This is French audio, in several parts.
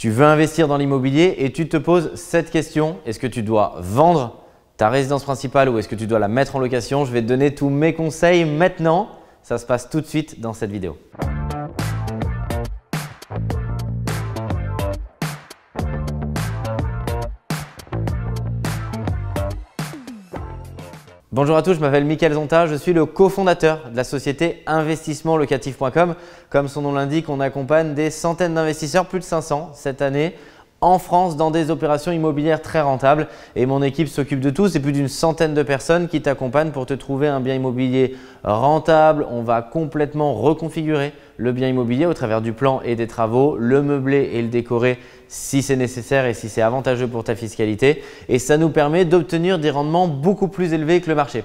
Tu veux investir dans l'immobilier et tu te poses cette question, est-ce que tu dois vendre ta résidence principale ou est-ce que tu dois la mettre en location? Je vais te donner tous mes conseils maintenant. Ça se passe tout de suite dans cette vidéo. Bonjour à tous, je m'appelle Michael Zonta, je suis le cofondateur de la société investissementlocatif.com. Comme son nom l'indique, on accompagne des centaines d'investisseurs, plus de 500 cette année, en France dans des opérations immobilières très rentables. Et mon équipe s'occupe de tout, c'est plus d'une centaine de personnes qui t'accompagnent pour te trouver un bien immobilier rentable. On va complètement reconfigurer le bien immobilier au travers du plan et des travaux, le meubler et le décorer si c'est nécessaire et si c'est avantageux pour ta fiscalité. Et ça nous permet d'obtenir des rendements beaucoup plus élevés que le marché.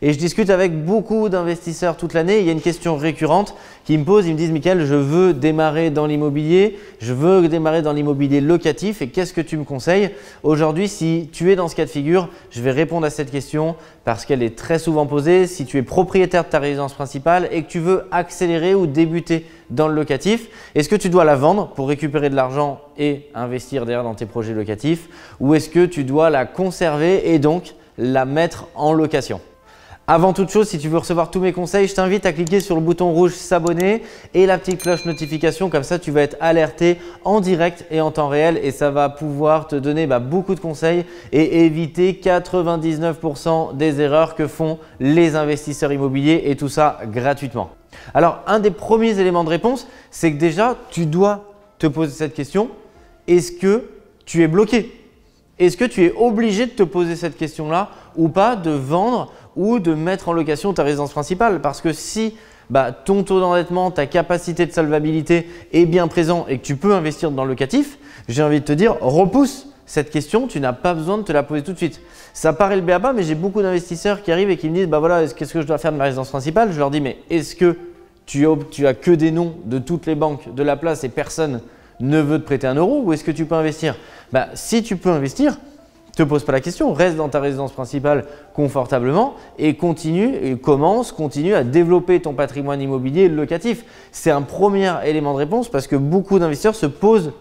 Et je discute avec beaucoup d'investisseurs toute l'année. Il y a une question récurrente qui me pose, ils me disent « Michael, je veux démarrer dans l'immobilier, je veux démarrer dans l'immobilier locatif et qu'est-ce que tu me conseilles ?» Aujourd'hui, si tu es dans ce cas de figure, je vais répondre à cette question parce qu'elle est très souvent posée. Si tu es propriétaire de ta résidence principale et que tu veux accélérer ou débuter dans le locatif, est-ce que tu dois la vendre pour récupérer de l'argent et investir derrière dans tes projets locatifs ou est-ce que tu dois la conserver et donc la mettre en location ? Avant toute chose, si tu veux recevoir tous mes conseils, je t'invite à cliquer sur le bouton rouge s'abonner et la petite cloche notification. Comme ça, tu vas être alerté en direct et en temps réel et ça va pouvoir te donner beaucoup de conseils et éviter 99% des erreurs que font les investisseurs immobiliers et tout ça gratuitement. Alors, un des premiers éléments de réponse, c'est que déjà, tu dois te poser cette question. Est-ce que tu es bloqué ? Est-ce que tu es obligé de te poser cette question-là ou pas, de vendre ou de mettre en location ta résidence principale? Parce que si ton taux d'endettement, ta capacité de solvabilité est bien présent et que tu peux investir dans le locatif, j'ai envie de te dire repousse cette question, tu n'as pas besoin de te la poser tout de suite. Ça paraît le béaba, mais j'ai beaucoup d'investisseurs qui arrivent et qui me disent voilà, qu'est-ce que je dois faire de ma résidence principale? Je leur dis mais est-ce que tu as que des noms de toutes les banques de la place et personne ne veut te prêter un euro ou est-ce que tu peux investir? Si tu peux investir, ne te pose pas la question, reste dans ta résidence principale confortablement et continue à développer ton patrimoine immobilier locatif. C'est un premier élément de réponse parce que beaucoup d'investisseurs se posent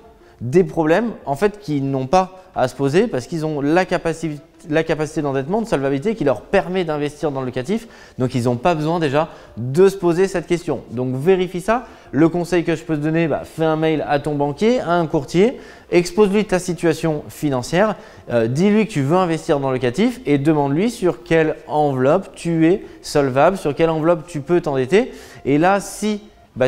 des problèmes en fait qu'ils n'ont pas à se poser parce qu'ils ont la capacité d'endettement, de solvabilité qui leur permet d'investir dans le locatif. Donc, ils n'ont pas besoin déjà de se poser cette question. Donc, vérifie ça. Le conseil que je peux te donner, fais un mail à ton banquier, à un courtier, expose-lui ta situation financière, dis-lui que tu veux investir dans le locatif et demande-lui sur quelle enveloppe tu es solvable, sur quelle enveloppe tu peux t'endetter. Et là, si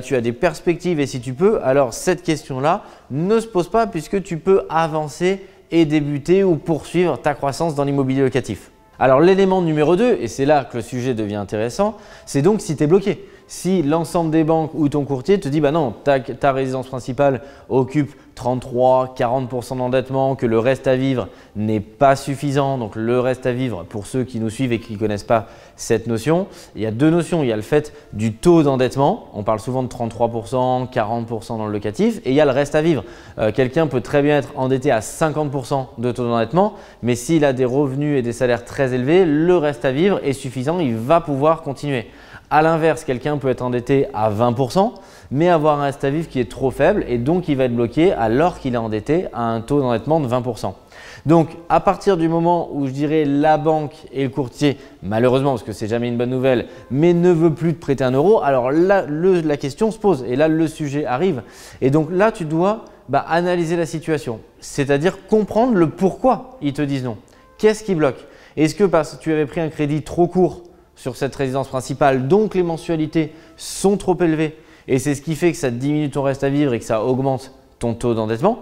tu as des perspectives et si tu peux, alors cette question-là ne se pose pas puisque tu peux avancer et débuter ou poursuivre ta croissance dans l'immobilier locatif. Alors l'élément numéro 2, et c'est là que le sujet devient intéressant, c'est donc si tu es bloqué. Si l'ensemble des banques ou ton courtier te dit non, ta résidence principale occupe 33-40% d'endettement, que le reste à vivre n'est pas suffisant. Donc le reste à vivre, pour ceux qui nous suivent et qui ne connaissent pas cette notion, il y a deux notions. Il y a le fait du taux d'endettement, on parle souvent de 33%, 40% dans le locatif, et il y a le reste à vivre. Quelqu'un peut très bien être endetté à 50% de taux d'endettement, mais s'il a des revenus et des salaires très élevés, le reste à vivre est suffisant, il va pouvoir continuer. À l'inverse, quelqu'un peut être endetté à 20% mais avoir un reste à vivre qui est trop faible et donc il va être bloqué alors qu'il est endetté à un taux d'endettement de 20%. Donc, à partir du moment où je dirais la banque et le courtier, malheureusement parce que c'est jamais une bonne nouvelle, mais ne veut plus te prêter un euro, alors là, la question se pose et là, le sujet arrive. Et donc là, tu dois analyser la situation, c'est-à-dire comprendre le pourquoi ils te disent non. Qu'est-ce qui bloque? Est-ce que parce que tu avais pris un crédit trop court sur cette résidence principale, donc les mensualités sont trop élevées et c'est ce qui fait que ça diminue ton reste à vivre et que ça augmente ton taux d'endettement?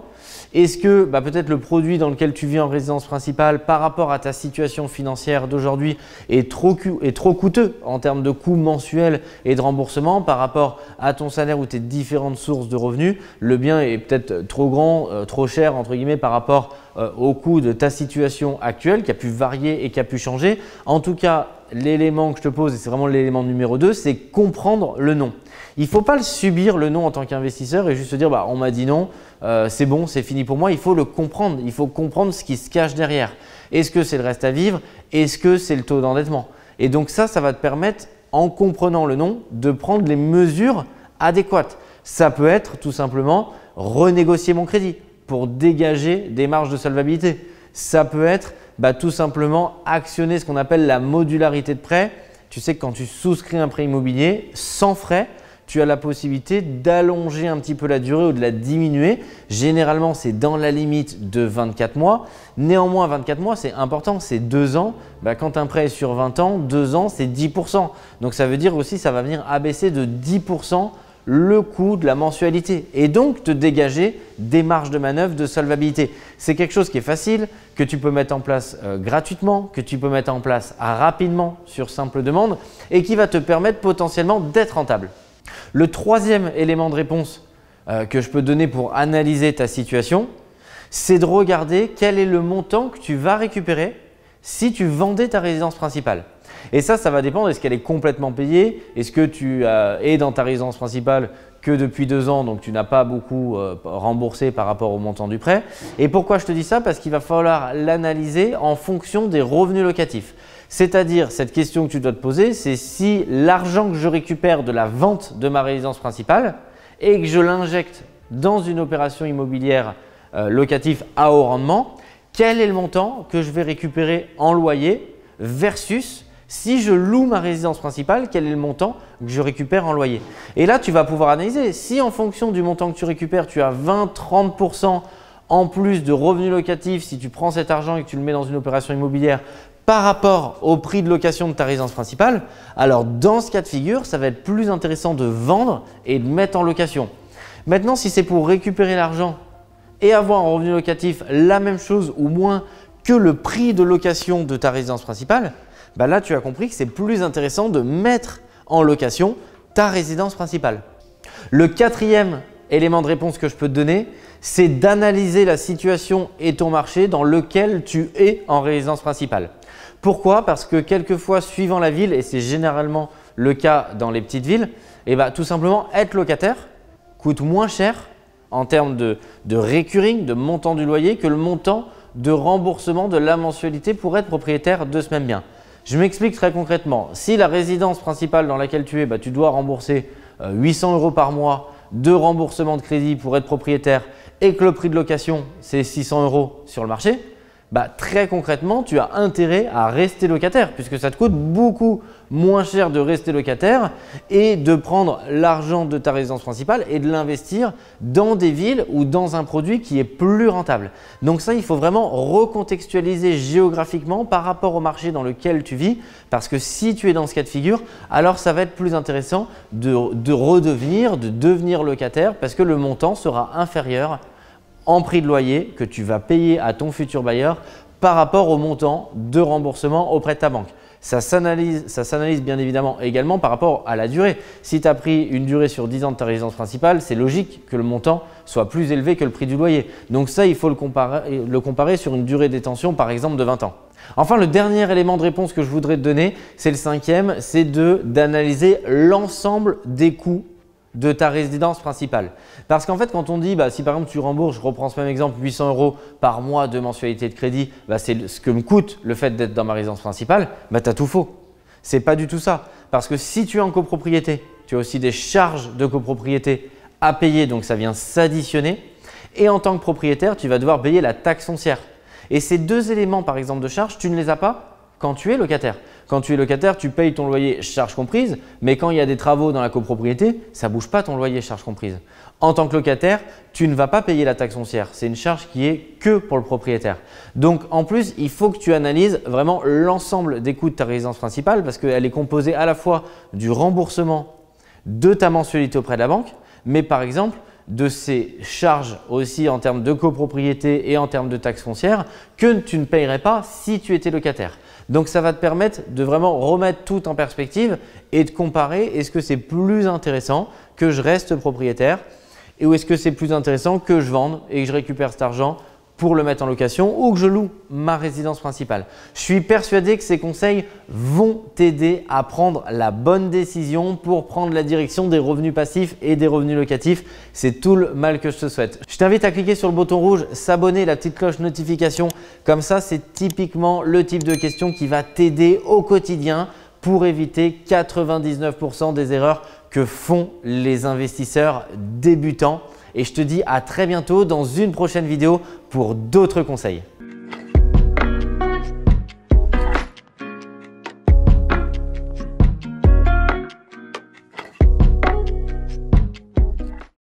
Est-ce que peut-être le produit dans lequel tu vis en résidence principale par rapport à ta situation financière d'aujourd'hui est trop coûteux en termes de coûts mensuels et de remboursement par rapport à ton salaire ou tes différentes sources de revenus? Le bien est peut-être trop grand, trop cher entre guillemets par rapport au coût de ta situation actuelle qui a pu varier et qui a pu changer. En tout cas, l'élément que je te pose, et c'est vraiment l'élément numéro 2, c'est comprendre le non. Il ne faut pas le subir le non en tant qu'investisseur et juste se dire on m'a dit non, c'est bon, c'est fini pour moi. Il faut le comprendre, il faut comprendre ce qui se cache derrière. Est-ce que c'est le reste à vivre? Est-ce que c'est le taux d'endettement? Et donc ça va te permettre, en comprenant le non, de prendre les mesures adéquates. Ça peut être tout simplement renégocier mon crédit pour dégager des marges de solvabilité. Ça peut être tout simplement actionner ce qu'on appelle la modularité de prêt. Tu sais que quand tu souscris un prêt immobilier sans frais, tu as la possibilité d'allonger un petit peu la durée ou de la diminuer. Généralement, c'est dans la limite de 24 mois. Néanmoins, 24 mois, c'est important, c'est 2 ans. Quand un prêt est sur 20 ans, 2 ans, c'est 10%. Donc, ça veut dire aussi ça va venir abaisser de 10% le coût de la mensualité et donc te dégager des marges de manœuvre de solvabilité. C'est quelque chose qui est facile, que tu peux mettre en place gratuitement, que tu peux mettre en place rapidement sur simple demande et qui va te permettre potentiellement d'être rentable. Le troisième élément de réponse que je peux donner pour analyser ta situation, c'est de regarder quel est le montant que tu vas récupérer si tu vendais ta résidence principale. Et ça, ça va dépendre. Est-ce qu'elle est complètement payée? Est-ce que tu es dans ta résidence principale que depuis 2 ans, donc tu n'as pas beaucoup remboursé par rapport au montant du prêt? Et pourquoi je te dis ça? Parce qu'il va falloir l'analyser en fonction des revenus locatifs. C'est-à-dire, cette question que tu dois te poser, c'est si l'argent que je récupère de la vente de ma résidence principale et que je l'injecte dans une opération immobilière locative à haut rendement, quel est le montant que je vais récupérer en loyer versus si je loue ma résidence principale, quel est le montant que je récupère en loyer? Et là, tu vas pouvoir analyser. Si en fonction du montant que tu récupères, tu as 20-30% en plus de revenus locatifs, si tu prends cet argent et que tu le mets dans une opération immobilière par rapport au prix de location de ta résidence principale, alors dans ce cas de figure, ça va être plus intéressant de vendre et de mettre en location. Maintenant, si c'est pour récupérer l'argent et avoir en revenu locatif la même chose ou moins que le prix de location de ta résidence principale, là, tu as compris que c'est plus intéressant de mettre en location ta résidence principale. Le quatrième élément de réponse que je peux te donner, c'est d'analyser la situation et ton marché dans lequel tu es en résidence principale. Pourquoi? Parce que quelquefois, suivant la ville, et c'est généralement le cas dans les petites villes, tout simplement être locataire coûte moins cher en termes de recurring, de montant du loyer, que le montant de remboursement de la mensualité pour être propriétaire de ce même bien. Je m'explique très concrètement. Si la résidence principale dans laquelle tu es, tu dois rembourser 800 € par mois de remboursement de crédit pour être propriétaire et que le prix de location, c'est 600 € sur le marché, très concrètement, tu as intérêt à rester locataire puisque ça te coûte beaucoup moins cher de rester locataire et de prendre l'argent de ta résidence principale et de l'investir dans des villes ou dans un produit qui est plus rentable. Donc ça, il faut vraiment recontextualiser géographiquement par rapport au marché dans lequel tu vis, parce que si tu es dans ce cas de figure, alors ça va être plus intéressant de devenir locataire parce que le montant sera inférieur en prix de loyer que tu vas payer à ton futur bailleur par rapport au montant de remboursement auprès de ta banque. Ça s'analyse bien évidemment également par rapport à la durée. Si tu as pris une durée sur 10 ans de ta résidence principale, c'est logique que le montant soit plus élevé que le prix du loyer. Donc ça, il faut le comparer sur une durée de détention par exemple de 20 ans. Enfin, le dernier élément de réponse que je voudrais te donner, c'est le cinquième, c'est d'analyser l'ensemble des coûts de ta résidence principale. Parce qu'en fait, quand on dit, si par exemple tu rembourses, je reprends ce même exemple, 800 € par mois de mensualité de crédit, c'est ce que me coûte le fait d'être dans ma résidence principale, tu as tout faux. C'est pas du tout ça. Parce que si tu es en copropriété, tu as aussi des charges de copropriété à payer, donc ça vient s'additionner. Et en tant que propriétaire, tu vas devoir payer la taxe foncière. Et ces deux éléments par exemple de charges, tu ne les as pas quand tu es locataire. Quand tu es locataire, tu payes ton loyer charge comprise, mais quand il y a des travaux dans la copropriété, ça ne bouge pas ton loyer charge comprise. En tant que locataire, tu ne vas pas payer la taxe foncière. C'est une charge qui est que pour le propriétaire. Donc en plus, il faut que tu analyses vraiment l'ensemble des coûts de ta résidence principale parce qu'elle est composée à la fois du remboursement de ta mensualité auprès de la banque, mais par exemple, de ces charges aussi en termes de copropriété et en termes de taxes foncières que tu ne payerais pas si tu étais locataire. Donc, ça va te permettre de vraiment remettre tout en perspective et de comparer, est-ce que c'est plus intéressant que je reste propriétaire et ou est-ce que c'est plus intéressant que je vende et que je récupère cet argent pour le mettre en location ou que je loue ma résidence principale. Je suis persuadé que ces conseils vont t'aider à prendre la bonne décision pour prendre la direction des revenus passifs et des revenus locatifs. C'est tout le mal que je te souhaite. Je t'invite à cliquer sur le bouton rouge, s'abonner, la petite cloche notification. Comme ça, c'est typiquement le type de question qui va t'aider au quotidien pour éviter 99% des erreurs que font les investisseurs débutants. et je te dis à très bientôt dans une prochaine vidéo pour d'autres conseils.